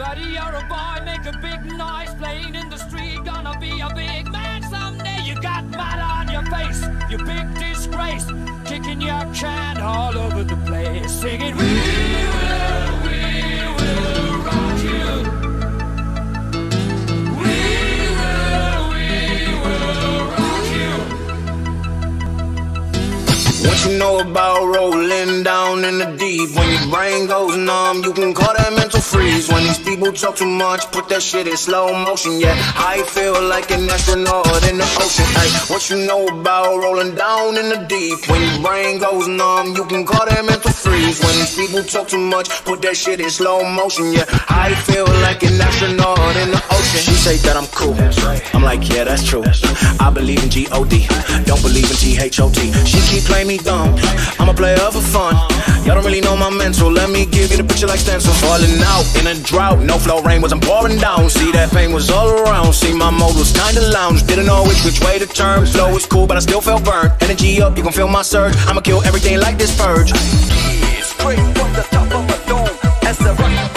But you're a boy, make a big noise, playing in the street, gonna be a big man someday. You got mud on your face, you big disgrace, kicking your can all over the place, singing we will rock you. What you know about rolling down in the deep? When your brain goes numb, you can call that mental freeze. When these people talk too much, put that shit in slow motion. Yeah, I feel like an astronaut in the ocean. Hey, what you know about rolling down in the deep? When your brain goes numb, you can call that mental freeze. When these people talk too much, put that shit in slow motion. Yeah, I feel like an astronaut in the ocean. She say that I'm cool, that's right. I'm like, yeah, that's true. I believe in G-O-D, don't believe in G-H-O-T. She keep playing me dumb, I'm a player for fun. Y'all don't really know my mental, let me give you the picture like stencil. Falling out in a drought, no flow, rain wasn't pouring down. See that pain was all around, see my mode was kinda lounge. Didn't know which way to turn, flow was cool but I still felt burned. Energy up, you gon' feel my surge, I'ma kill everything like this purge. Straight from the top of a dome, as the rock.